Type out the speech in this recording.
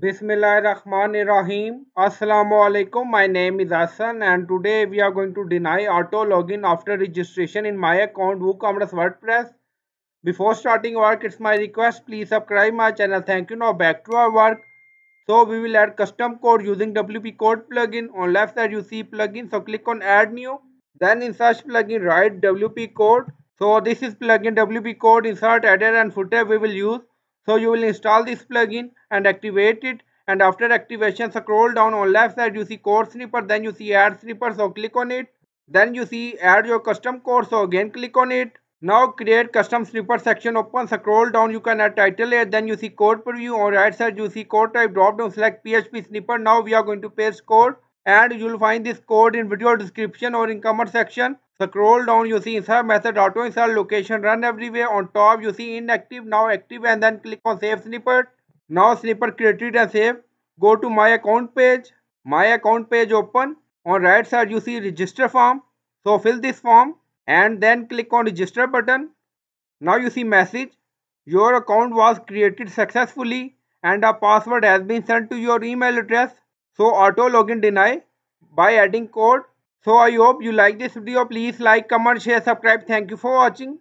Bismillahirrahmanirrahim. Assalamu alaikum. My name is Hassan and today we are going to deny auto login after registration in my account WooCommerce WordPress. Before starting work, it's my request, please subscribe my channel. Thank you. Now back to our work. So we will add custom code using WP code plugin. On left side you see plugin. So click on add new. Then in search plugin write WP code. So this is plugin WP code insert, header and footer we will use. So you will install this plugin and activate it, and after activation scroll down, on left side you see code snipper, then you see add snipper, so click on it. Then you see add your custom code, so again click on it. Now create custom snipper section open, scroll down, you can add title here, then you see code preview, on right side you see code type drop down, select PHP snipper. Now we are going to paste code and you will find this code in video description or in comment section. Scroll down, you see insert method, auto insert, location, run everywhere. On top you see inactive, now active, and then click on save snippet. Now snippet created and saved. Go to my account page. My account page open. On right side you see register form. So fill this form and then click on register button. Now you see message. Your account was created successfully and a password has been sent to your email address. So auto login deny by adding code. So I hope you like this video. Please like, comment, share, subscribe. Thank you for watching.